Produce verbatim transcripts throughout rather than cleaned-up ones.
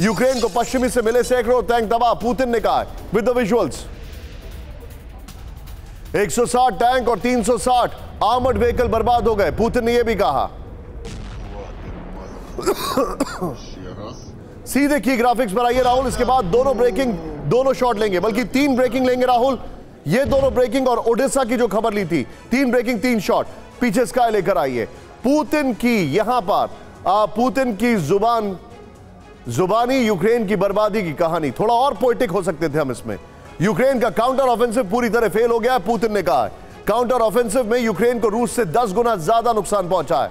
Ukraine को पश्चिमी से मिले सैकड़ों टैंक दबा, पुतिन ने कहा विद द विजुअल्स। एक सौ साठ टैंक और तीन सौ साठ आर्मड व्हीकल बर्बाद हो गए, पुतिन ने यह भी कहा। सीधे की ग्राफिक्स पर आइए राहुल, इसके बाद दोनों ब्रेकिंग, दोनों शॉट लेंगे, बल्कि तीन ब्रेकिंग लेंगे राहुल। ये दोनों ब्रेकिंग और ओडिशा की जो खबर ली थी, तीन ब्रेकिंग तीन शॉट। पीछे स्काई लेकर आइए। पुतिन की यहां पर आ, पुतिन की जुबान जुबानी यूक्रेन की बर्बादी की कहानी। थोड़ा और पोएटिक हो सकते थे हम इसमें। यूक्रेन का काउंटर ऑफेंसिव पूरी तरह फेल हो गया, पुतिन ने कहा। काउंटर ऑफेंसिव में यूक्रेन को रूस से दस गुना ज्यादा नुकसान पहुंचा है।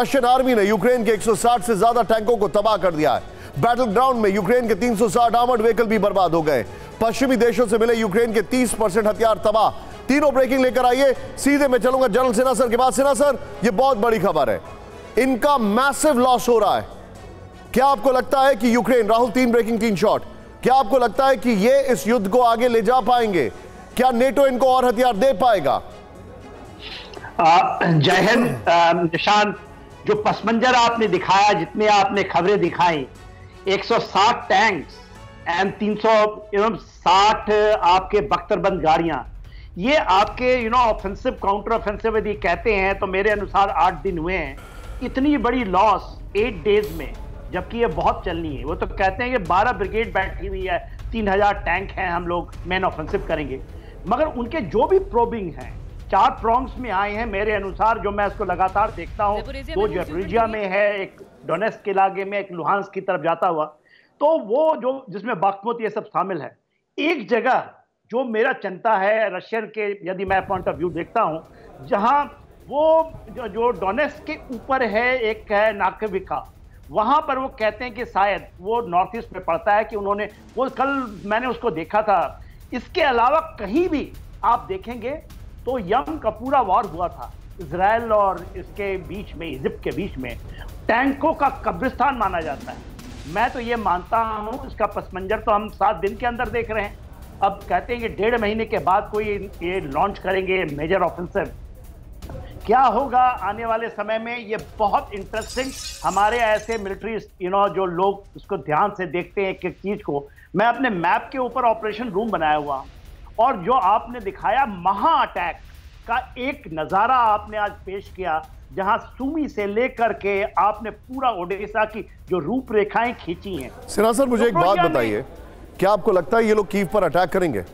रशियन आर्मी ने यूक्रेन के एक सौ साठ से ज्यादा टैंकों को तबाह कर दिया है। बैटल ग्राउंड में यूक्रेन के तीन सौ साठ आर्मर्ड व्हीकल भी बर्बाद हो गए। पश्चिमी देशों से मिले यूक्रेन के तीस परसेंट हथियार तबाह। तीनों ब्रेकिंग लेकर आइए। सीधे मैं चलूंगा जनरल सेना सर के बाद। सेना सर, यह बहुत बड़ी खबर है, इनका मैसिव लॉस हो रहा है। क्या आपको लगता है कि यूक्रेन, राहुल तीन ब्रेकिंग तीन शॉट, क्या आपको लगता है कि ये इस युद्ध को आगे ले जा पाएंगे? क्या नेटो इनको और हथियार दे पाएगा? जय हिंद निशांत, जो पसमंजर आपने दिखाया, जितने आपने खबरें दिखाई, एक सौ साठ टैंक्स एंड तीन सौ एवं साठ आपके बख्तरबंद गाड़ियां, ये आपके you know offensive, counter offensive यदि कहते हैं तो मेरे अनुसार आठ दिन हुए हैं, इतनी बड़ी लॉस एट डेज में, जबकि ये बहुत चलनी है। वो तो कहते हैं कि बारह ब्रिगेड बैठी हुई है, तीन हजार टैंक हैं, हम लोग मैन ऑफेंसिव करेंगे। मगर उनके जो भी प्रोबिंग हैं, चार प्रॉन्ग्स में आए हैं मेरे अनुसार, जो मैं इसको लगातार देखता हूँ। दो जपोरिजिया में है, एक डोनेट्स्क के इलाके में, एक लुहांस्क की तरफ जाता हुआ, तो वो जो जिसमें बाखमुत ये सब शामिल है। एक जगह जो मेरा चिंता है रशियन के यदि मैं पॉइंट ऑफ व्यू देखता हूँ, जहाँ वो जो, जो डोनेट्स्क के ऊपर है, एक है नाकविका, वहाँ पर वो कहते हैं कि शायद वो नॉर्थ ईस्ट में पड़ता है, कि उन्होंने वो कल मैंने उसको देखा था। इसके अलावा कहीं भी आप देखेंगे तो यम का पूरा वॉर हुआ था इजराइल और इसके बीच में, इजिप्ट के बीच में, टैंकों का कब्रिस्तान माना जाता है। मैं तो ये मानता हूँ इसका पसमंजर तो हम सात दिन के अंदर देख रहे हैं। अब कहते हैं कि डेढ़ महीने के बाद कोई ये लॉन्च करेंगे मेजर ऑफेंसिव, क्या होगा आने वाले समय में, ये बहुत इंटरेस्टिंग। हमारे ऐसे मिलिट्री यू नो जो लोग इसको ध्यान से देखते हैं एक एक चीज़ को, मैं अपने मैप के ऊपर ऑपरेशन रूम बनाया हुआ हूँ, और जो आपने दिखाया महा अटैक का एक नज़ारा आपने आज पेश किया, जहां सूमी से लेकर के आपने पूरा ओडिशा की जो रूपरेखाएं खींची हैं। सिन्हा सर, मुझे तो एक बात बताइए, क्या आपको लगता है ये लोग कीव पर अटैक करेंगे?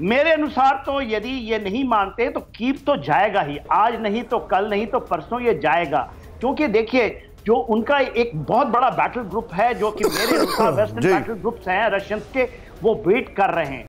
मेरे अनुसार तो यदि ये नहीं मानते तो कीव तो जाएगा ही, आज नहीं तो कल, नहीं तो परसों ये जाएगा। क्योंकि देखिए जो उनका एक बहुत बड़ा बैटल ग्रुप है, जो कि मेरे अनुसार वेस्टर्न बैटल ग्रुप्स हैं रशियंस के, वो वेट कर रहे हैं।